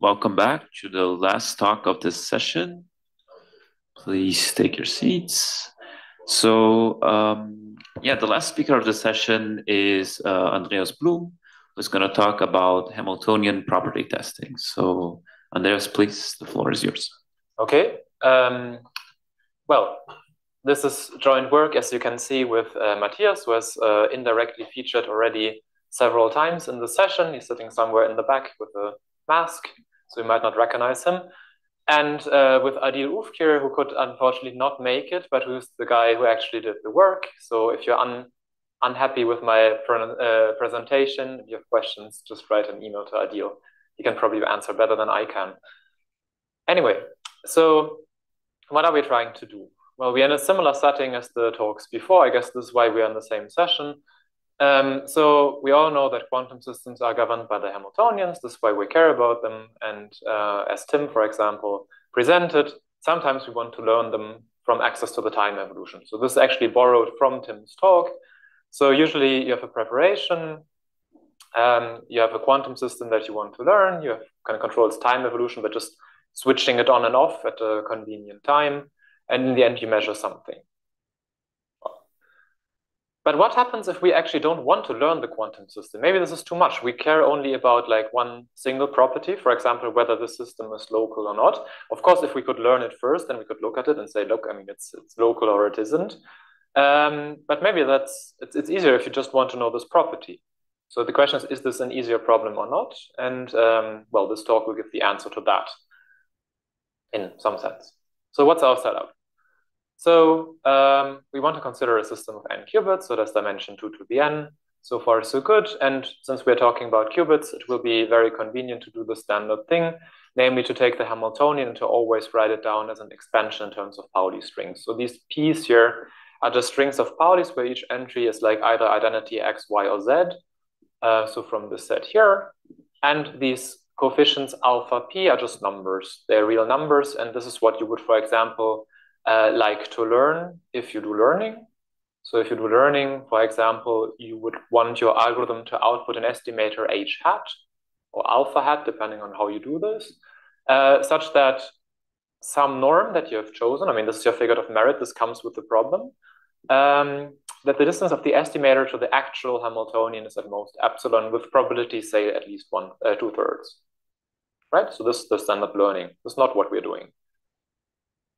Welcome back to the last talk of this session. Please take your seats. So, the last speaker of the session is Andreas Bluhm, who's going to talk about Hamiltonian property testing. So, Andreas, please, the floor is yours. Okay. Well, this is joint work, as you can see, with Matthias, who has indirectly featured already several times in the session. He's sitting somewhere in the back with a mask, so you might not recognize him. And with Aadil Oufkir, who could unfortunately not make it, but who's the guy who actually did the work. So if you're unhappy with my presentation, if you have questions, just write an email to Aadil. He can probably answer better than I can. Anyway, so what are we trying to do? Well, we're in a similar setting as the talks before. I guess this is why we're in the same session. So we all know that quantum systems are governed by the Hamiltonians. That's why we care about them. And as Tim, for example, presented, sometimes we want to learn them from access to the time evolution. So this is actually borrowed from Tim's talk. So usually you have a preparation. You have a quantum system that you want to learn. You kind of control its time evolution, but just switching it on and off at a convenient time. And in the end, you measure something. But what happens if we actually don't want to learn the quantum system? Maybe this is too much. We care only about like one single property, for example, whether the system is local or not. Of course, if we could learn it first, then we could look at it and say, look, I mean, it's local or it isn't. But maybe it's easier if you just want to know this property. So the question is this an easier problem or not? And well, this talk will give the answer to that in some sense. So what's our setup? So we want to consider a system of n qubits, so that's dimension 2 to the n. So far, so good. And since we're talking about qubits, it will be very convenient to do the standard thing, namely to take the Hamiltonian and to always write it down as an expansion in terms of Pauli strings. So these p's here are just strings of Paulis where each entry is like either identity x, y, or z. So from this set here. And these coefficients alpha p are just numbers. They're real numbers. And this is what you would, for example, like to learn if you do learning. So if you do learning, for example, you would want your algorithm to output an estimator h hat or alpha hat, depending on how you do this, such that some norm that you have chosen, I mean, this is your figure of merit, this comes with the problem, that the distance of the estimator to the actual Hamiltonian is at most epsilon with probability, say, at least 2/3, right? So this is the standard learning. That's not what we're doing.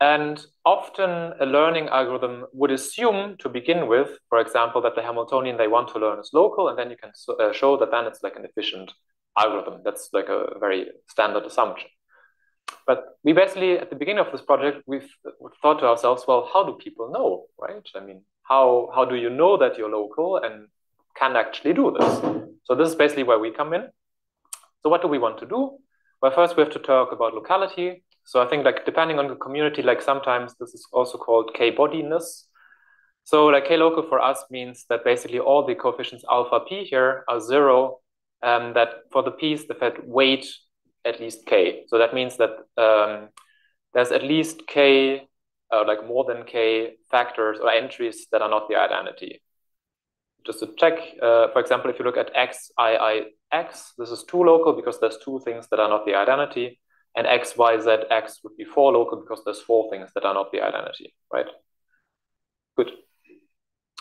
And often a learning algorithm would assume to begin with, for example, that the Hamiltonian they want to learn is local, and then you can show that then it's like an efficient algorithm. That's like a very standard assumption. But we basically, at the beginning of this project, we've thought to ourselves, well, how do people know, right? I mean, how do you know that you're local and can actually do this? So this is basically where we come in. So what do we want to do? Well, first we have to talk about locality. So I think like depending on the community, like sometimes this is also called k-bodiness. So like k-local for us means that basically all the coefficients alpha p here are zero, that for the p's they've had weight at least k. So that means that there's at least k, like more than k factors or entries that are not the identity. Just to check, for example, if you look at x, I, x, this is 2 local because there's 2 things that are not the identity. And x, y, z, x would be 4 local because there's 4 things that are not the identity, right? Good.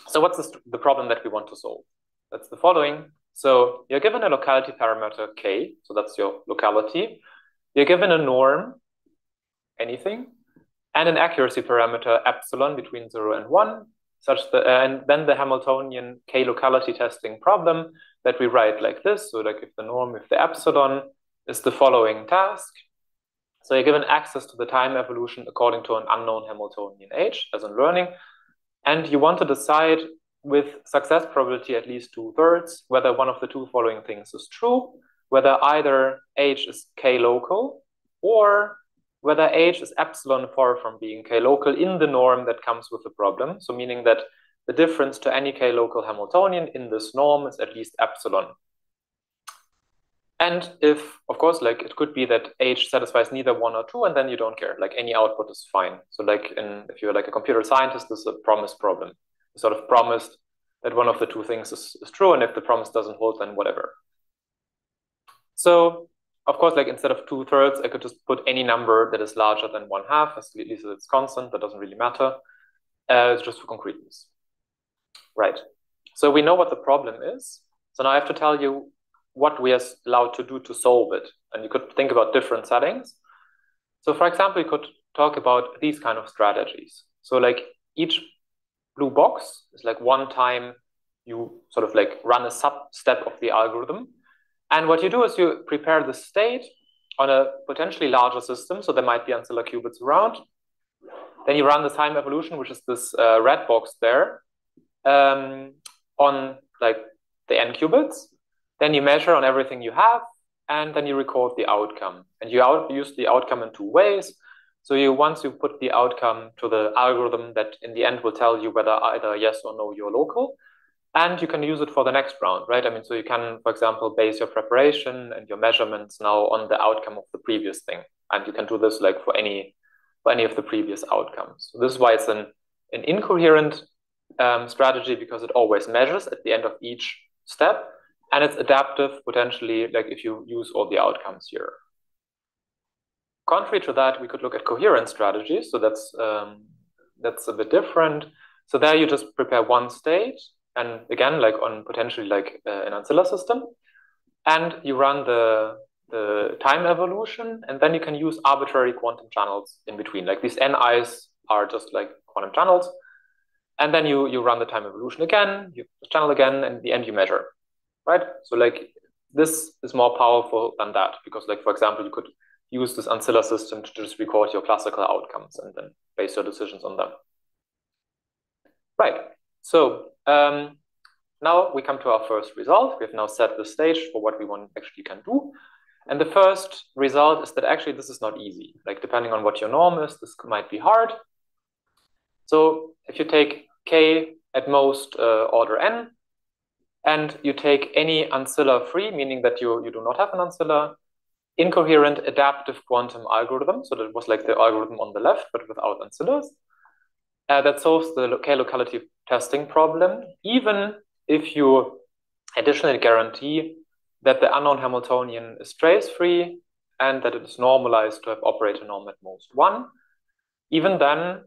So what's the problem that we want to solve? That's the following. So you're given a locality parameter k, so that's your locality. You're given a norm, anything, and an accuracy parameter epsilon between 0 and 1, such that, and then the Hamiltonian k locality testing problem that we write like this. So like if the norm, if the epsilon is the following task. So you're given access to the time evolution according to an unknown Hamiltonian h, as in learning, and you want to decide with success probability at least 2/3 whether one of the 2 following things is true, whether either h is k local or whether h is epsilon far from being k local in the norm that comes with the problem. So meaning that the difference to any k local Hamiltonian in this norm is at least epsilon. And if, of course, like it could be that h satisfies neither 1 or 2, and then you don't care. Like any output is fine. So like if you're like a computer scientist, this is a promise problem. You sort of promised that one of the 2 things is true, and if the promise doesn't hold, then whatever. So of course, like instead of 2/3, I could just put any number that is larger than 1/2, at least it's constant, that doesn't really matter. It's just for concreteness. Right. So we know what the problem is. So now I have to tell you what we are allowed to do to solve it. And you could think about different settings. So for example, you could talk about these kind of strategies. So like each blue box is like one time you sort of like run a sub-step of the algorithm. And what you do is you prepare the state on a potentially larger system. So there might be ancilla qubits around. Then you run the time evolution, which is this red box there, on like the n qubits. Then you measure on everything you have, and then you record the outcome. And you use the outcome in two ways. So once you put the outcome to the algorithm that in the end will tell you whether either yes or no you're local. And you can use it for the next round, right? I mean, so you can, for example, base your preparation and your measurements now on the outcome of the previous thing. And you can do this like for any of the previous outcomes. So this is why it's an incoherent strategy, because it always measures at the end of each step. And it's adaptive, potentially, like if you use all the outcomes here. Contrary to that, we could look at coherent strategies. So that's a bit different. So there you just prepare one state. And again, like on potentially like an ancilla system. And you run the time evolution. And then you can use arbitrary quantum channels in between. Like these NIs are just like quantum channels. And then you run the time evolution again, you channel again, and in the end you measure. Right? So like this is more powerful than that, because like, for example, you could use this ancilla system to just record your classical outcomes and then base your decisions on them. Right. So now we come to our first result. We've now set the stage for what we actually can do. And the first result is that actually this is not easy. Like depending on what your norm is, this might be hard. So if you take k at most order n, and you take any ancilla free, meaning that you do not have an ancilla, incoherent adaptive quantum algorithm. So that was like the algorithm on the left, but without ancillas. That solves the k-locality testing problem, even if you additionally guarantee that the unknown Hamiltonian is trace-free and that it is normalized to have operator norm at most 1. Even then,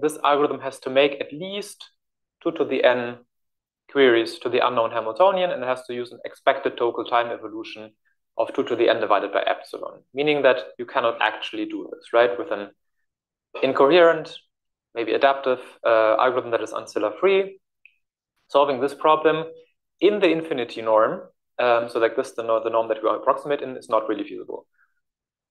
this algorithm has to make at least 2^n queries to the unknown Hamiltonian, and it has to use an expected total time evolution of 2^n divided by epsilon, meaning that you cannot actually do this, right? With an incoherent, maybe adaptive algorithm that is ancilla-free, solving this problem in the infinity norm, so like this, the norm that we approximate in is not really feasible.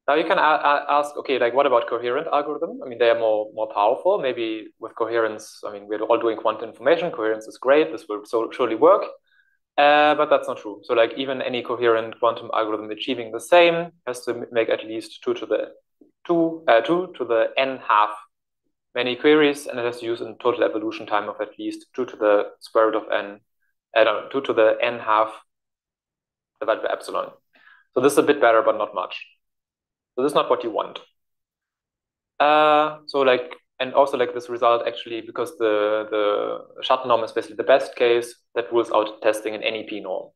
Now you can ask, okay, like what about coherent algorithm? I mean, they are more powerful. Maybe with coherence, I mean, we're all doing quantum information. Coherence is great. This will surely work, but that's not true. So like even any coherent quantum algorithm achieving the same has to make at least 2^n⁄2 many queries, and it has to use a total evolution time of at least 2^n⁄2 divided by epsilon. So this is a bit better, but not much. So this is not what you want. So like, and also like this result actually, because the Schatten norm is basically the best case that rules out testing in any P norm.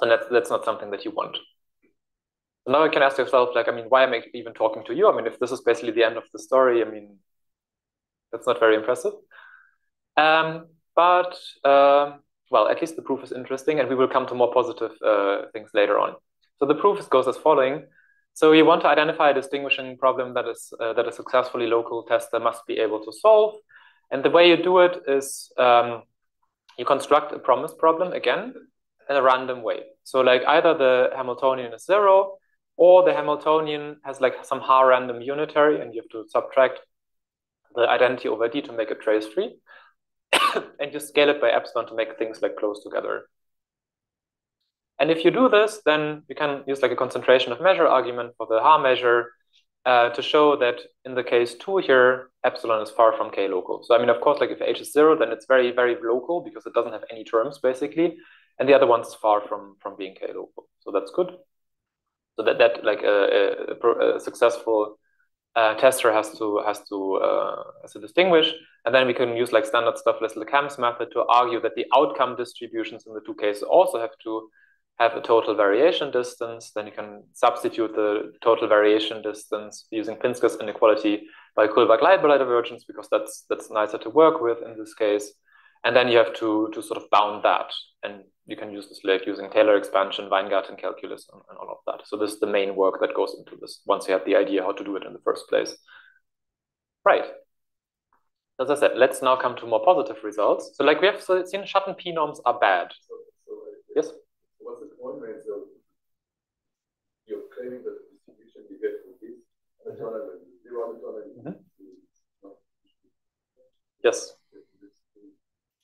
And that's not something that you want. So now you can ask yourself, like, I mean, why am I even talking to you? I mean, if this is basically the end of the story, I mean, that's not very impressive. Well, at least the proof is interesting, and we will come to more positive things later on. So the proof goes as following. So you want to identify a distinguishing problem that a successfully local tester must be able to solve. And the way you do it is you construct a promise problem, again, in a random way. So like either the Hamiltonian is 0, or the Hamiltonian has like some Haar random unitary, and you have to subtract the identity over D to make it trace-free, and you scale it by epsilon to make things like close together. And if you do this, then you can use like a concentration of measure argument for the Haar measure to show that in the case 2 here, epsilon is far from k local. So I mean, of course, like if h is 0, then it's very, very local because it doesn't have any terms basically, and the other one's far from being k local. So that's good. So that like a successful tester has to distinguish, and then we can use like standard stuff, Le Cam's method, to argue that the outcome distributions in the two cases also have to have a total variation distance, then you can substitute the total variation distance using Pinsker's inequality by Kullback-Leibler divergence, because that's nicer to work with in this case. And then you have to sort of bound that. And you can use this like using Taylor expansion, Weingarten calculus, and all of that. So this is the main work that goes into this once you have the idea how to do it in the first place. Right. As I said, let's now come to more positive results. So like we have seen, Schatten p-norms are bad. Yes? What's the point when you're claiming that the distribution you get from this Hamiltonian, zero Hamiltonian? Yes.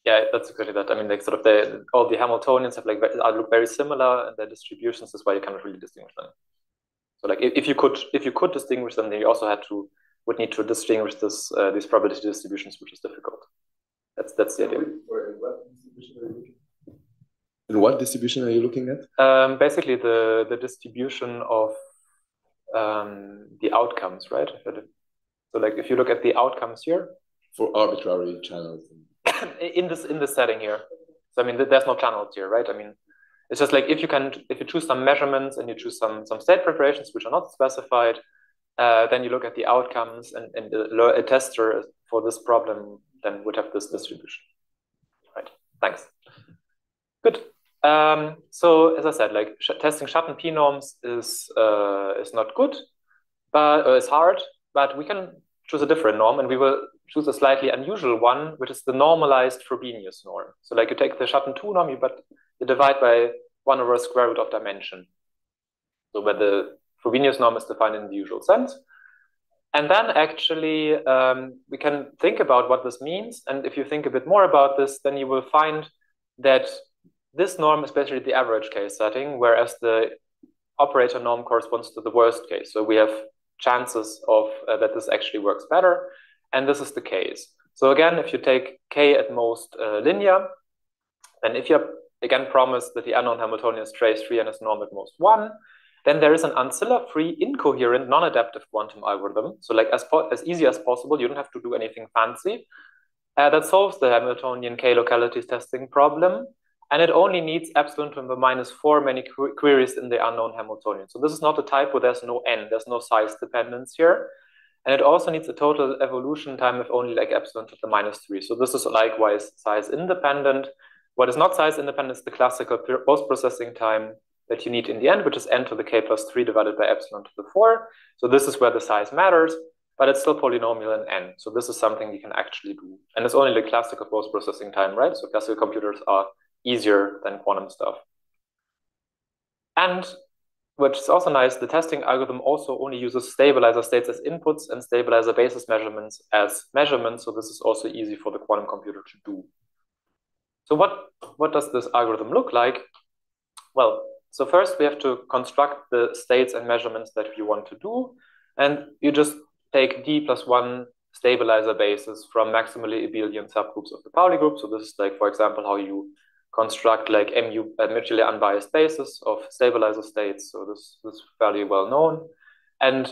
Yeah, that's exactly that. I mean, like sort of all the Hamiltonians have like look very similar, and their distributions is why you cannot really distinguish them. So like if you could distinguish them, then you also would need to distinguish this these probability distributions, which is difficult. That's the idea. And what distribution are you looking at? Basically, the distribution of the outcomes, right? So like if you look at the outcomes here for arbitrary channels. in this setting here, so I mean there's no channels here, right? I mean it's just like if you choose some measurements and you choose some state preparations which are not specified, then you look at the outcomes, and a tester for this problem then would have this distribution, right? Thanks. Good. So as I said, like testing Schatten p-norms is not good, but it's hard. But we can choose a different norm, and we will choose a slightly unusual one, which is the normalized Frobenius norm. So like you take the Schatten 2 norm, you divide by 1/square root of dimension. So where the Frobenius norm is defined in the usual sense. And then actually we can think about what this means. And if you think a bit more about this, then you will find that this norm is basically the average case setting, whereas the operator norm corresponds to the worst case. So we have chances of that this actually works better. And this is the case. So again, if you take k at most linear, and if you're again promised that the unknown Hamiltonian is trace 3 and is norm at most 1, then there is an ancilla-free, incoherent, non-adaptive quantum algorithm. So like as easy as possible, you don't have to do anything fancy. That solves the Hamiltonian k localities testing problem. And it only needs epsilon to the -4 many queries in the unknown Hamiltonian. So this is not a type where there's no n, there's no size dependence here. And it also needs a total evolution time of only like epsilon to the -3. So this is likewise size independent. What is not size independent is the classical post-processing time that you need in the end, which is n to the k+3 divided by epsilon to the 4. So this is where the size matters, but it's still polynomial in n. So this is something you can actually do. And it's only the classical post-processing time, right? So classical computers are easier than quantum stuff. And which is also nice, the testing algorithm also only uses stabilizer states as inputs and stabilizer basis measurements as measurements. So this is also easy for the quantum computer to do. So what does this algorithm look like? Well, so first we have to construct the states and measurements that we want to do. And you just take d+1 stabilizer basis from maximally abelian subgroups of the Pauli group. So this is like, for example, how you construct like MU, mutually unbiased basis of stabilizer states. So this is fairly well known. And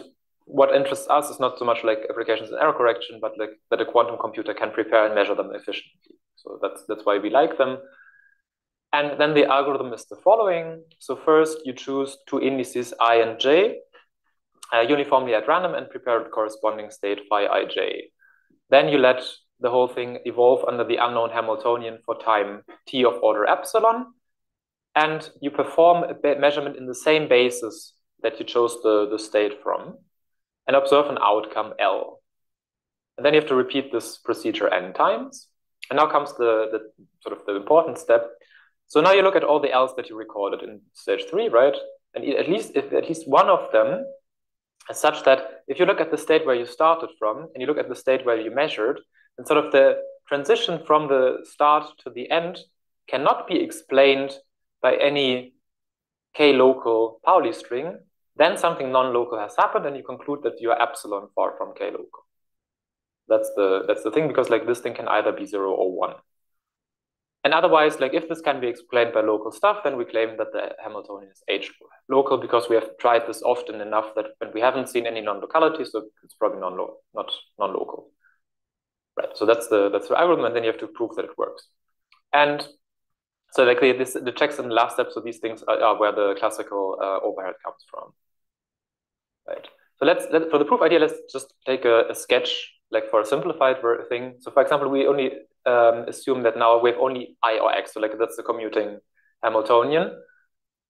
what interests us is not so much like applications in error correction, but like that a quantum computer can prepare and measure them efficiently. So that's why we like them. And then the algorithm is the following. So first you choose two indices I and j uniformly at random and prepare the corresponding state phi ij. Then you let the whole thing evolve under the unknown Hamiltonian for time t of order epsilon. And you perform a measurement in the same basis that you chose the state from and observe an outcome L. And then you have to repeat this procedure n times. And now comes the sort of the important step. So now you look at all the L's that you recorded in stage 3, right? And at least one of them is such that if you look at the state where you started from and you look at the state where you measured, and sort of the transition from the start to the end cannot be explained by any k-local Pauli string, then something non-local has happened, and you conclude that you are epsilon far from k-local. That's the thing, because like this thing can either be 0 or 1. And otherwise, like if this can be explained by local stuff, then we claim that the Hamiltonian is h-local, because we have tried this often enough that when we haven't seen any non-locality, so it's probably not non-local. Right, so that's the algorithm, and then you have to prove that it works. And So likely this, the checks and last steps of these things are where the classical overhead comes from. Right. So let's for the proof idea, let's just take a sketch, like for a simplified thing. So for example, we only assume that now we have only I or X. So like that's the commuting Hamiltonian.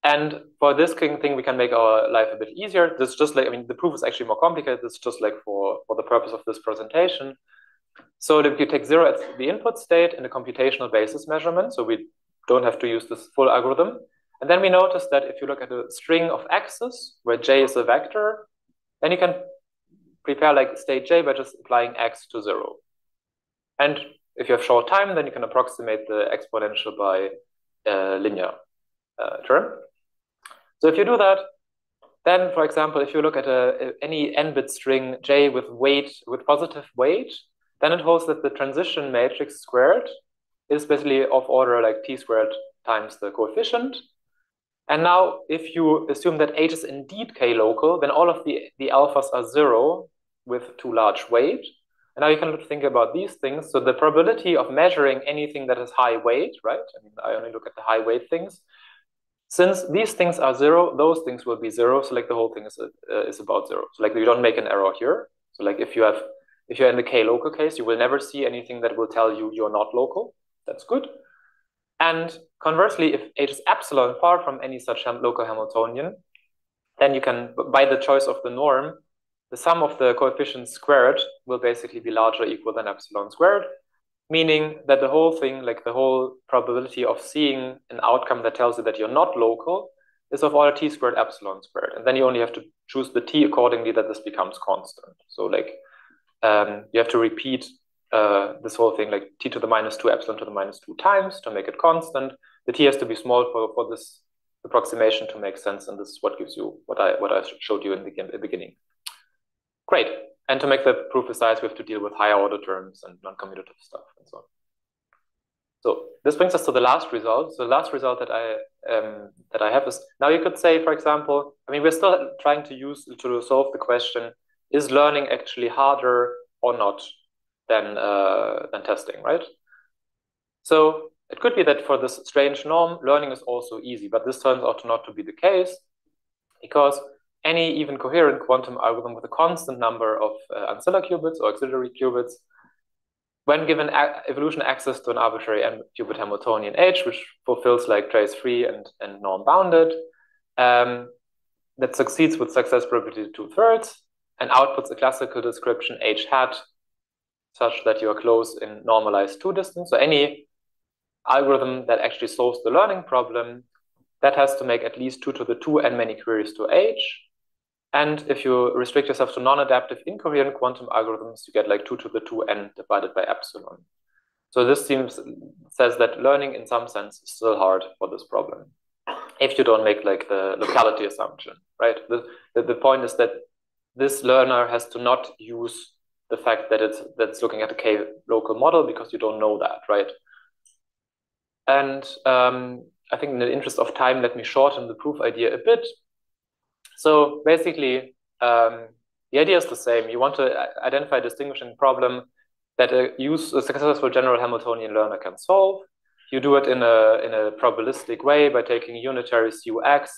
And for this thing, we can make our life a bit easier. This is just like, I mean, the proof is actually more complicated. This is just like for the purpose of this presentation. So if you take 0 at the input state and a computational basis measurement, so we don't have to use this full algorithm. And then we notice that if you look at a string of x's where j is a vector, then you can prepare like state j by just applying x to 0. And if you have short time, then you can approximate the exponential by linear term. So if you do that, then, for example, if you look at any n-bit string j with weight, with positive weight, then it holds that the transition matrix squared is basically of order like t squared times the coefficient. And now, if you assume that H is indeed k-local, then all of the alphas are 0 with too large weight. And now you can think about these things. So the probability of measuring anything that is high weight, right? I mean, I only look at the high weight things. Since these things are 0, those things will be 0. So like the whole thing is about 0. So like you don't make an error here. So like if you're in the k-local case, you will never see anything that will tell you you're not local. That's good. And conversely, if H is epsilon far from any such local Hamiltonian, then you can, by the choice of the norm, the sum of the coefficients squared will basically be larger or equal than epsilon squared, meaning that the whole thing, like the whole probability of seeing an outcome that tells you that you're not local is of order t squared epsilon squared. And then you only have to choose the t accordingly that this becomes constant. So like you have to repeat this whole thing, like t to the minus 2 epsilon to the minus 2 times to make it constant. The t has to be small for this approximation to make sense, and this is what gives you what I showed you in the beginning. Great. And to make the proof precise, we have to deal with higher order terms and non-commutative stuff and so on. So this brings us to the last result. So the last result that I have is, now you could say, for example, I mean, we're still trying to use to solve the question, is learning actually harder or not than testing, right? So it could be that for this strange norm, learning is also easy, but this turns out not to be the case, because any even coherent quantum algorithm with a constant number of ancilla qubits or auxiliary qubits, when given evolution access to an arbitrary n-qubit Hamiltonian H, which fulfills like trace-free and norm-bounded, that succeeds with success probability 2/3 and outputs a classical description H hat such that you are close in normalized 2 distance. So any algorithm that actually solves the learning problem, that has to make at least 2 to the 2 and many queries to H. And if you restrict yourself to non-adaptive incoherent quantum algorithms, you get like 2 to the 2n divided by epsilon. So this says that learning in some sense is still hard for this problem, if you don't make like the locality assumption, right? The point is that this learner has to not use the fact that that's looking at a k-local model, because you don't know that, right? And I think in the interest of time, let me shorten the proof idea a bit. So basically, the idea is the same. You want to identify a distinguishing problem that a successful general Hamiltonian learner can solve. You do it in a probabilistic way by taking unitary CUX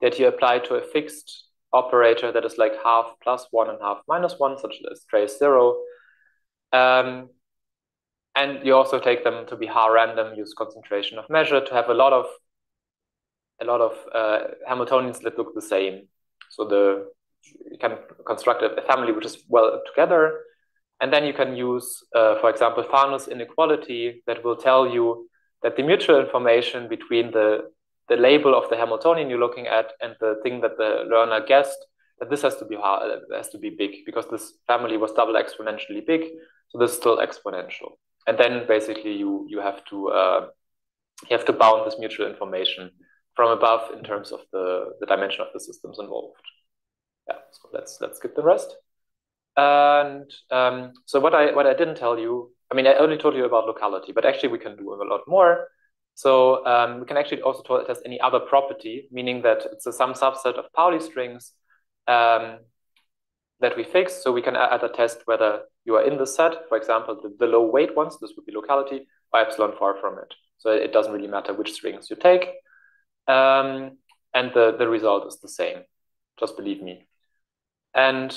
that you apply to a fixed operator that is like 1/2 + 1 and 1/2 - 1, such as trace 0. And you also take them to be Haar random, use concentration of measure to have a lot of Hamiltonians that look the same. So you can construct a family which is well together. And then you can use, for example, Fano's inequality that will tell you that the mutual information between the label of the Hamiltonian you're looking at and the thing that the learner guessed, that this has to be big, because this family was double exponentially big, so this is still exponential. And then basically you have to bound this mutual information from above in terms of the dimension of the systems involved. Yeah, so let's skip the rest. And so what I didn't tell you, I mean, I only told you about locality, but actually we can do a lot more. So we can actually also test any other property, meaning that it's some subset of Pauli strings that we fix. So we can either test whether you are in the set, for example, the low weight ones, this would be locality, or epsilon far from it. So it doesn't really matter which strings you take. And the result is the same. Just believe me. And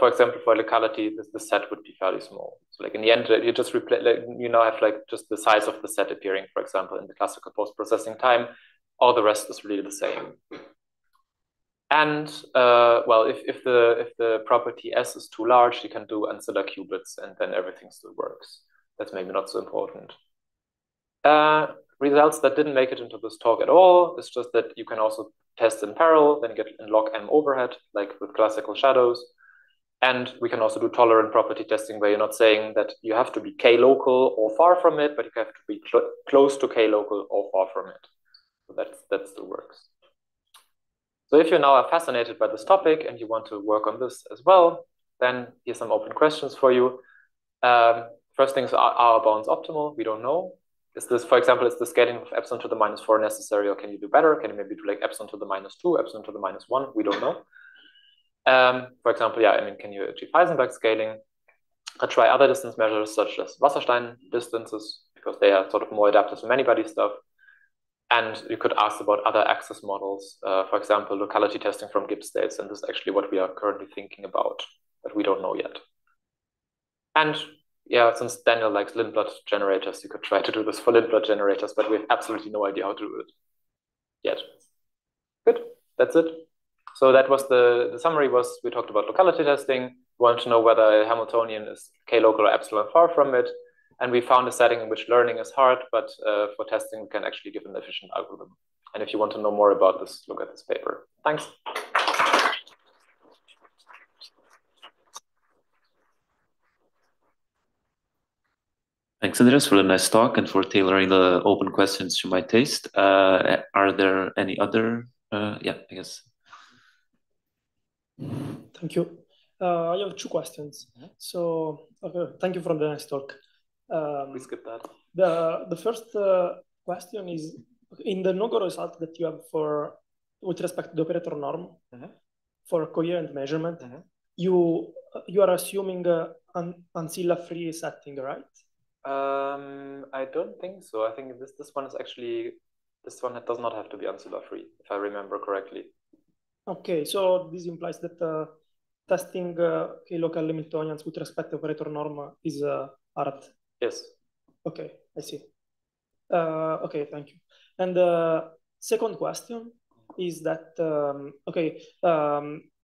for example, for locality, the set would be fairly small. So like in the end, you just replace, like, you now have like just the size of the set appearing, for example, in the classical post-processing time. All the rest is really the same. And well, if the property S is too large, you can do ancilla qubits, and then everything still works. That's maybe not so important. Results that didn't make it into this talk at all, it's just that you can also test in parallel, then get in log M overhead, like with classical shadows. And we can also do tolerant property testing, where you're not saying that you have to be K local or far from it, but you have to be close to K local or far from it. So that still works. So if you now are fascinated by this topic and you want to work on this as well, then here's some open questions for you. First things are our bounds optimal? We don't know. Is this, for example, is the scaling of epsilon to the -4 necessary, or can you do better? Can you maybe do like epsilon to the -2, epsilon to the -1? We don't know. For example, yeah, I mean, can you achieve Heisenberg scaling? I try other distance measures such as Wasserstein distances, because they are sort of more adapted to many-body stuff. And you could ask about other access models, for example, locality testing from Gibbs states. And this is actually what we are currently thinking about, but we don't know yet. And yeah, since Daniel likes Lindblad generators, you could try to do this for Lindblad generators, but we have absolutely no idea how to do it yet. Good, that's it. So that was the summary was, we talked about locality testing, we wanted to know whether Hamiltonian is K-local or epsilon far from it, and we found a setting in which learning is hard, but for testing, we can actually give an efficient algorithm. And if you want to know more about this, look at this paper. Thanks. Thanks, Andreas, for the nice talk and for tailoring the open questions to my taste. Are there any other? Yeah, I guess. Thank you. I have two questions. So, okay, thank you for the nice talk. We skip that. The first question is, in the no-go result that you have for, with respect to the operator norm, for coherent measurement, you are assuming an ancilla-free setting, right? I don't think so. I think this one is actually, this one does not have to be ancilla free, if I remember correctly. Okay, so this implies that testing K-local Hamiltonians with respect to operator norm is hard. Yes. Okay, I see. Okay, thank you. And the second question is that,